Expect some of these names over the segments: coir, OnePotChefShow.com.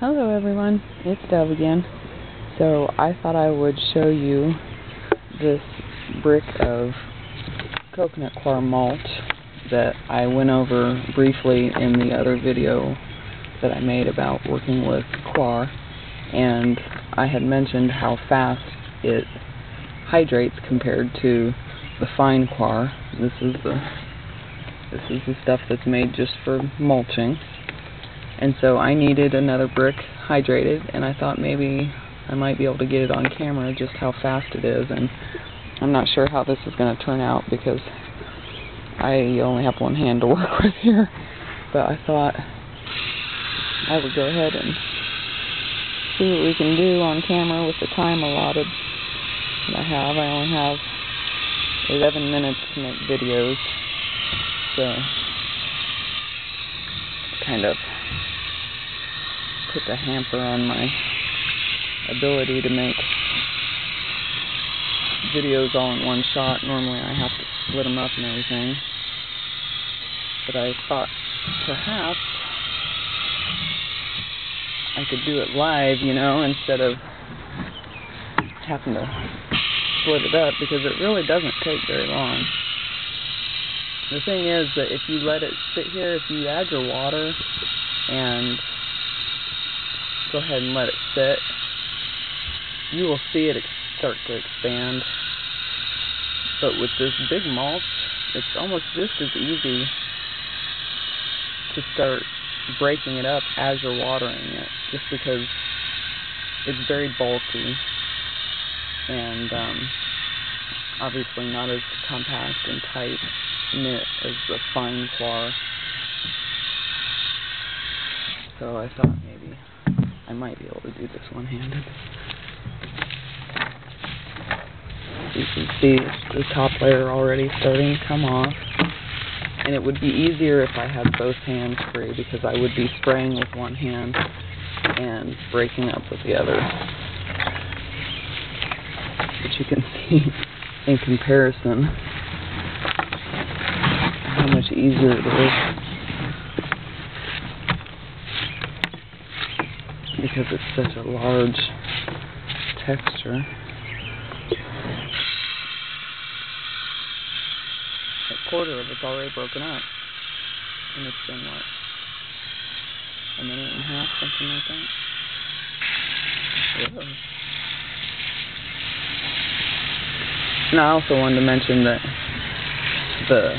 Hello everyone, it's Dove again. So I thought I would show you this brick of coconut coir mulch that I went over briefly in the other video that I made about working with coir, and I had mentioned how fast it hydrates compared to the fine coir. This is the stuff that's made just for mulching. And so I needed another brick hydrated, and I thought maybe I might be able to get it on camera just how fast it is. And I'm not sure how this is going to turn out because I only have one hand to work with here. But I thought I would go ahead and see what we can do on camera with the time allotted that I have. I only have 11 minutes to make videos, so kind of put the hamper on my ability to make videos all in one shot. Normally I have to split them up and everything, but I thought perhaps I could do it live, you know, instead of having to split it up, because it really doesn't take very long. The thing is that if you let it sit here, if you add your water and go ahead and let it sit, you will see it start to expand. But with this big mulch, it's almost just as easy to start breaking it up as you're watering it, just because it's very bulky and obviously not as compact and tight knit as the fine coir. So I thought maybe I might be able to do this one-handed. You can see the top layer already starting to come off, and it would be easier if I had both hands free, because I would be spraying with one hand and breaking up with the other. But you can see in comparison how much easier it is, because it's such a large texture. A quarter of it's already broken up, and it's been what, a minute and a half, something like that. Whoa. And I also wanted to mention that the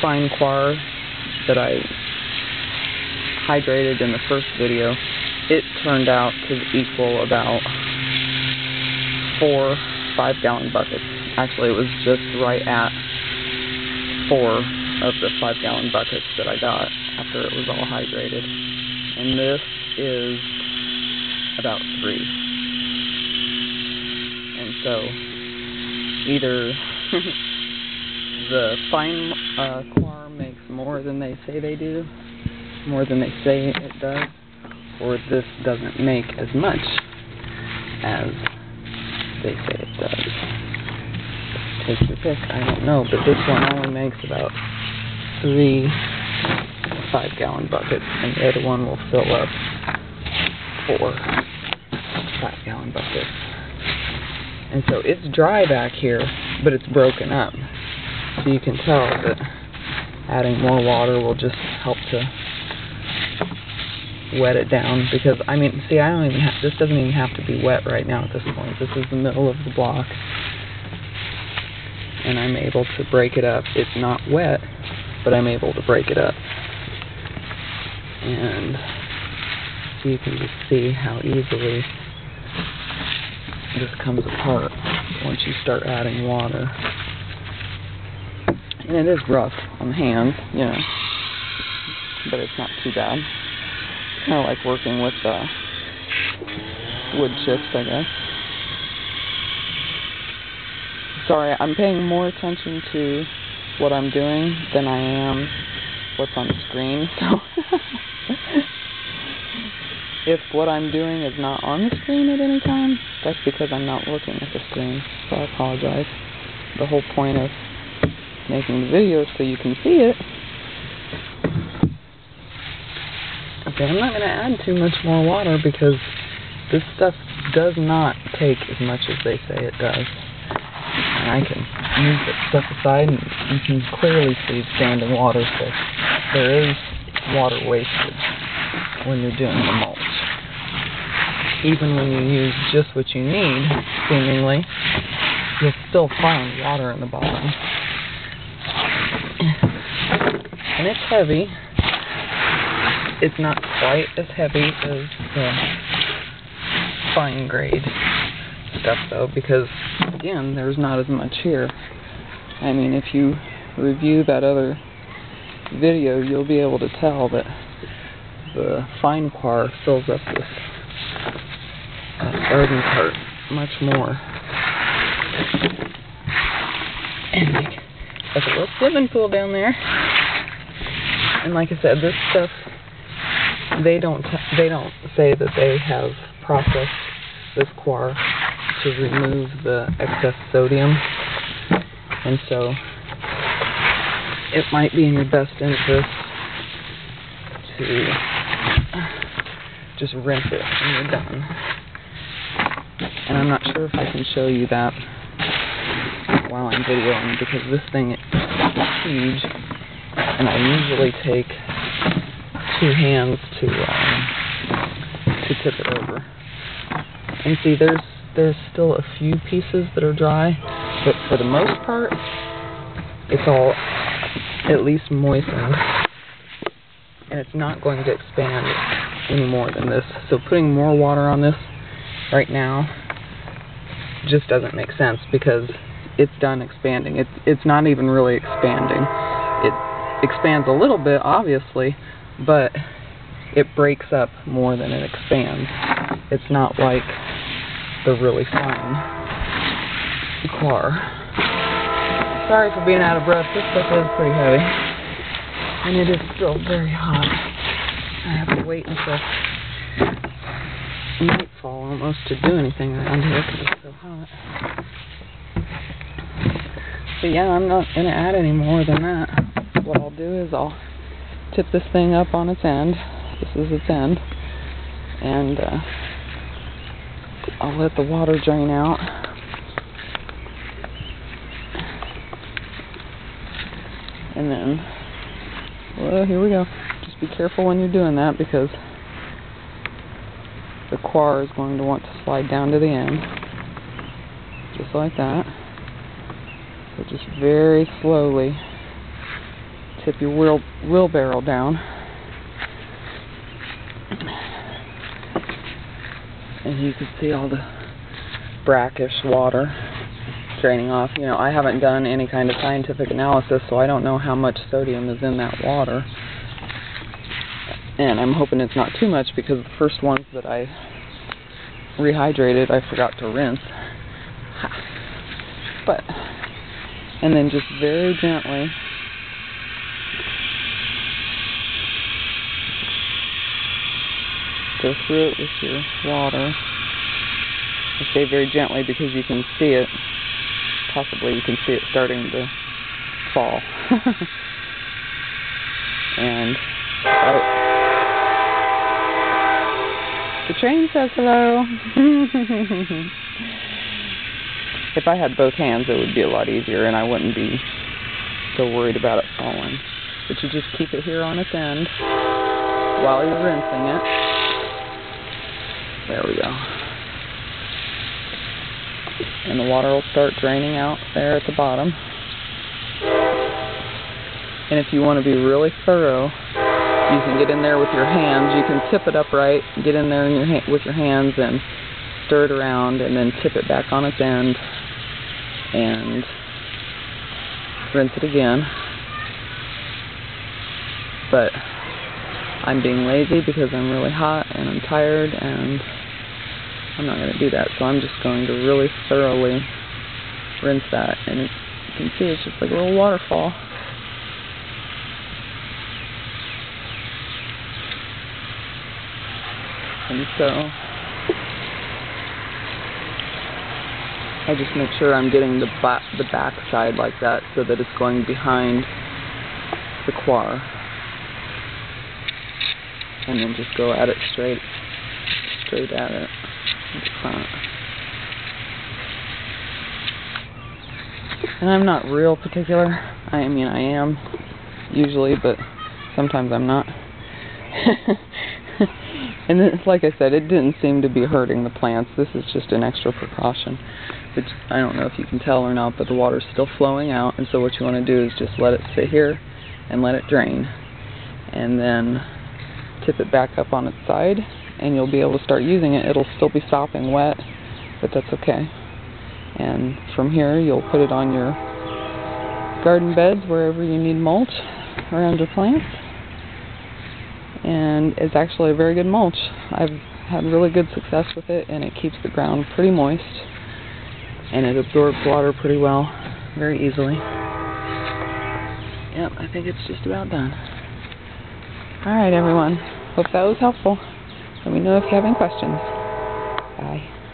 fine coir that I hydrated in the first video, it turned out to equal about 4 5-gallon buckets. Actually, it was just right at 4 of the 5-gallon buckets that I got after it was all hydrated. And this is about 3. And so either the fine coir makes more than they say they do, more than they say it does, or this doesn't make as much as they say it does. Take your pick, I don't know, but this one only makes about 3 5-gallon buckets, and the other one will fill up 4 5-gallon buckets. And so it's dry back here, but it's broken up. So you can tell that adding more water will just help to wet it down, because I mean, see, I don't even have, this doesn't even have to be wet right now at this point. This is the middle of the block, and I'm able to break it up. It's not wet, but I'm able to break it up, and you can just see how easily this comes apart once you start adding water. And it is rough on the hands, you know, but it's not too bad. Kind of like working with wood chips, I guess. Sorry, I'm paying more attention to what I'm doing than I am what's on the screen. So if what I'm doing is not on the screen at any time, that's because I'm not looking at the screen. So I apologize. The whole point of making the video is so you can see it. And I'm not going to add too much more water because this stuff does not take as much as they say it does. And I can move that stuff aside, and you can clearly see standing water, so there is water wasted when you're doing the mulch. Even when you use just what you need, seemingly, you'll still find water in the bottom. And it's heavy. It's not quite as heavy as the fine grade stuff, though, because, again, there's not as much here. I mean, if you review that other video, you'll be able to tell that the fine coir fills up with garden cart much more. And there's a little swimming pool down there. And like I said, this stuff, they don't say that they have processed this coir to remove the excess sodium. And so it might be in your best interest to just rinse it and you're done. And I'm not sure if I can show you that while I'm videoing, because this thing is huge, and I usually take two hands to tip it over. And see, there's still a few pieces that are dry, but for the most part, it's all at least moistened, and it's not going to expand any more than this. So putting more water on this right now just doesn't make sense, because it's done expanding. It's not even really expanding. It expands a little bit, obviously, but it breaks up more than it expands. It's not like the really fine coir. Sorry for being out of breath. This stuff is pretty heavy, and it is still very hot. I have to wait until nightfall almost to do anything around here because it's so hot. But yeah, I'm not going to add any more than that. What I'll do is I'll tip this thing up on its end. This is its end. And I'll let the water drain out. And then, well, here we go. Just be careful when you're doing that, because the coir is going to want to slide down to the end. Just like that. So just very slowly tip your wheelbarrow down. And you can see all the brackish water draining off. You know, I haven't done any kind of scientific analysis, so I don't know how much sodium is in that water. And I'm hoping it's not too much, because the first ones that I rehydrated, I forgot to rinse. But, and then just very gently go through it with your water. I say very gently because you can see it. Possibly you can see it starting to fall. And the train says hello. If I had both hands, it would be a lot easier, and I wouldn't be so worried about it falling. But you just keep it here on its end while you're rinsing it. There we go. And the water will start draining out there at the bottom. And if you want to be really thorough, you can get in there with your hands. You can tip it upright, get in there with your hands, and stir it around, and then tip it back on its end, and rinse it again. But I'm being lazy because I'm really hot and I'm tired, and I'm not going to do that, so I'm just going to really thoroughly rinse that. And it's, you can see it's just like a little waterfall. And so I just make sure I'm getting the back side like that, so that it's going behind the coir. and then just go at it straight at it with the clout. And I'm not real particular. I mean, I am usually, but sometimes I'm not. And then, like I said, it didn't seem to be hurting the plants. This is just an extra precaution, which I don't know if you can tell or not, but the water's still flowing out, and so what you want to do is just let it sit here and let it drain, and then tip it back up on its side, and you'll be able to start using it. It'll still be sopping wet, but that's okay. And from here, you'll put it on your garden beds, wherever you need mulch around your plants. And it's actually a very good mulch. I've had really good success with it, and it keeps the ground pretty moist, and it absorbs water pretty well, very easily. Yep, I think it's just about done. Alright everyone, hope that was helpful. Let me know if you have any questions. Bye.